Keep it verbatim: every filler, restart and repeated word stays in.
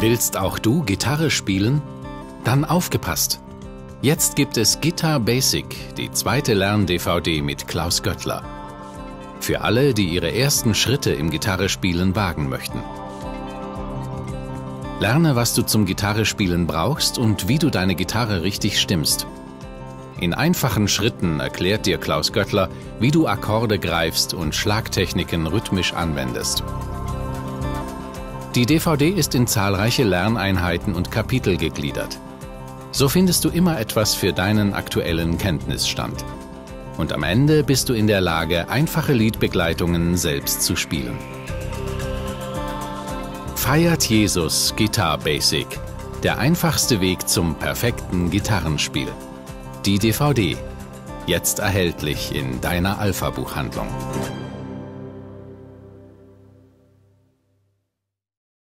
Willst auch du Gitarre spielen? Dann aufgepasst! Jetzt gibt es Guitar Basic, die zweite Lern-D V D mit Klaus Göttler. Für alle, die ihre ersten Schritte im Gitarrespielen wagen möchten. Lerne, was du zum Gitarrespielen brauchst und wie du deine Gitarre richtig stimmst. In einfachen Schritten erklärt dir Klaus Göttler, wie du Akkorde greifst und Schlagtechniken rhythmisch anwendest. Die D V D ist in zahlreiche Lerneinheiten und Kapitel gegliedert. So findest du immer etwas für deinen aktuellen Kenntnisstand. Und am Ende bist du in der Lage, einfache Liedbegleitungen selbst zu spielen. Feiert Jesus Guitar Basic – der einfachste Weg zum perfekten Gitarrenspiel. Die D V D – jetzt erhältlich in deiner Alpha-Buchhandlung.